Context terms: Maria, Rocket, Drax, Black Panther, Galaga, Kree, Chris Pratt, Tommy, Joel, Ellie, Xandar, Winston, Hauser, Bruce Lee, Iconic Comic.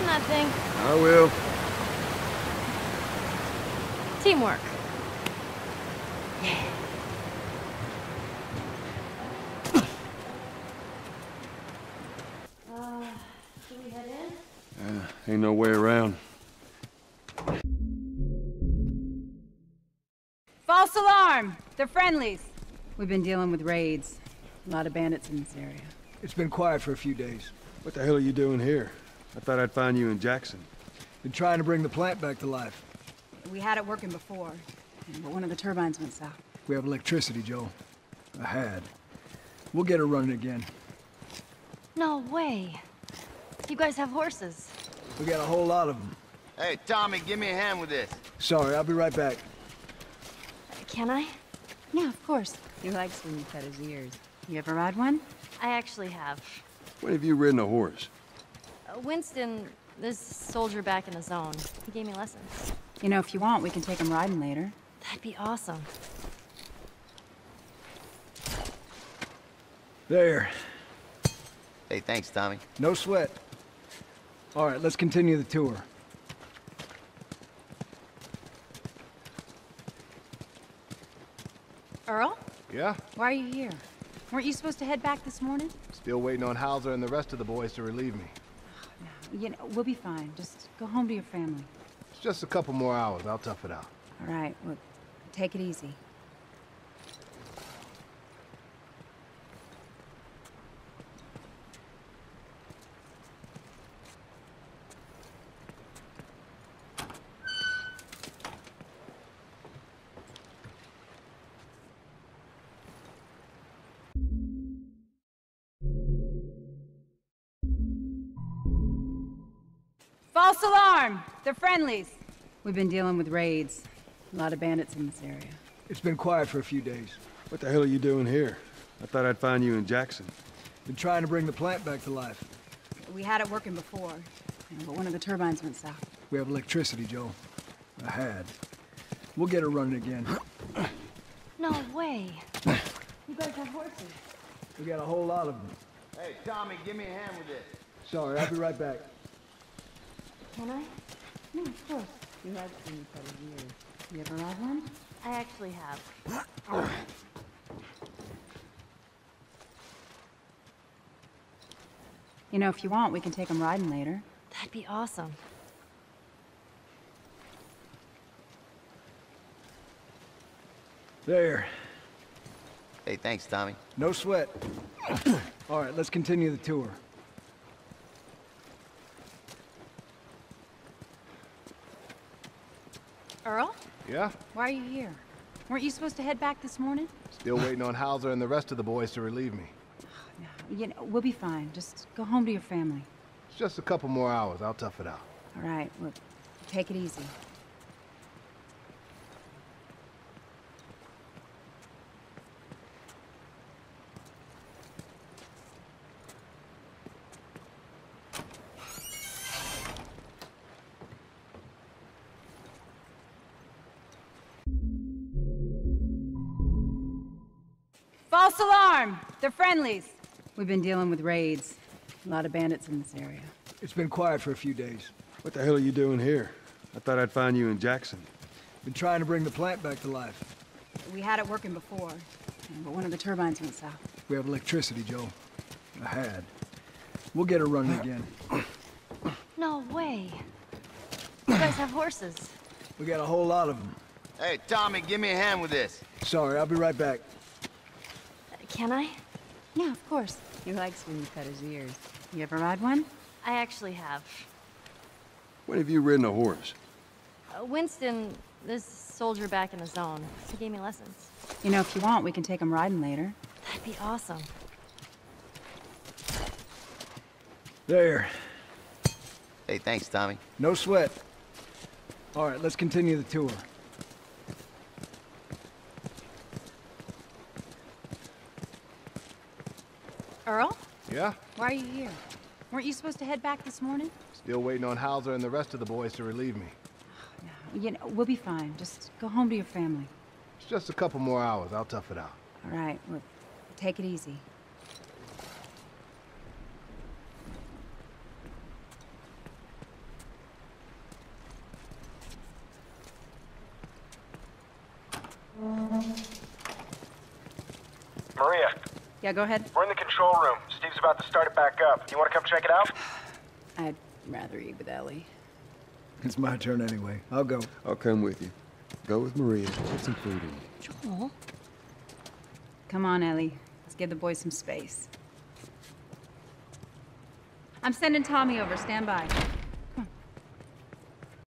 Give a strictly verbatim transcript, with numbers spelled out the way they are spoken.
That's nothing. I will. Teamwork. Yeah. Uh, should we head in? Yeah, ain't no way around. False alarm! They're friendlies. We've been dealing with raids. A lot of bandits in this area. It's been quiet for a few days. What the hell are you doing here? I thought I'd find you in Jackson. Been trying to bring the plant back to life. We had it working before, but one of the turbines went south. We have electricity, Joel. I had. We'll get her running again. No way. You guys have horses. We got a whole lot of them. Hey, Tommy, give me a hand with this. Sorry, I'll be right back. Uh, can I? Yeah, of course. He likes when you cut his ears. You ever ride one? I actually have. When have you ridden a horse? Uh, Winston, this soldier back in the zone. He gave me lessons. You know, if you want, we can take him riding later. That'd be awesome. There. Hey, thanks, Tommy. No sweat. All right, let's continue the tour. Earl? Yeah? Why are you here? Weren't you supposed to head back this morning? Still waiting on Hauser and the rest of the boys to relieve me. Oh, no. You know, we'll be fine. Just go home to your family. It's just a couple more hours. I'll tough it out. All right. Well, take it easy. False alarm! They're friendlies. We've been dealing with raids. A lot of bandits in this area. It's been quiet for a few days. What the hell are you doing here? I thought I'd find you in Jackson. Been trying to bring the plant back to life. We had it working before, but one of the turbines went south. We have electricity, Joel. I had. We'll get her running again. No way. You guys have horses. We got a whole lot of them. Hey, Tommy, give me a hand with this. Sorry, I'll be right back. Can I? No, of course. You have seen for years. You ever ride one? I actually have. Oh. You know, if you want, we can take them riding later. That'd be awesome. There. Hey, thanks, Tommy. No sweat. All right, let's continue the tour. Earl? Yeah? Why are you here? Weren't you supposed to head back this morning? Still waiting on Hauser and the rest of the boys to relieve me. Oh, no. You know, we'll be fine. Just go home to your family. It's just a couple more hours. I'll tough it out. All right. Well, take it easy. False alarm! They're friendlies. We've been dealing with raids. A lot of bandits in this area. It's been quiet for a few days. What the hell are you doing here? I thought I'd find you in Jackson. Been trying to bring the plant back to life. We had it working before, but one of the turbines went south. We have electricity, Joel. I had. We'll get her running again. No way. You guys have horses. We got a whole lot of them. Hey, Tommy, give me a hand with this. Sorry, I'll be right back. Can I? Yeah, of course. He likes when you cut his ears. You ever ride one? I actually have. When have you ridden a horse? Uh, Winston, this soldier back in the zone. He gave me lessons. You know, if you want, we can take him riding later. That'd be awesome. There. Hey, thanks, Tommy. No sweat. All right, let's continue the tour. Earl? Yeah? Why are you here? Weren't you supposed to head back this morning? Still waiting on Hauser and the rest of the boys to relieve me. Oh, no. You know, we'll be fine. Just go home to your family. It's just a couple more hours. I'll tough it out. All right. Well, take it easy. Maria. Yeah, go ahead. We're in the control room. Steve's about to start it back up. You want to come check it out? I'd rather eat with Ellie. It's my turn anyway. I'll go. I'll come with you. Go with Maria. Get some food in. Joel. Come on, Ellie. Let's give the boys some space. I'm sending Tommy over. Stand by.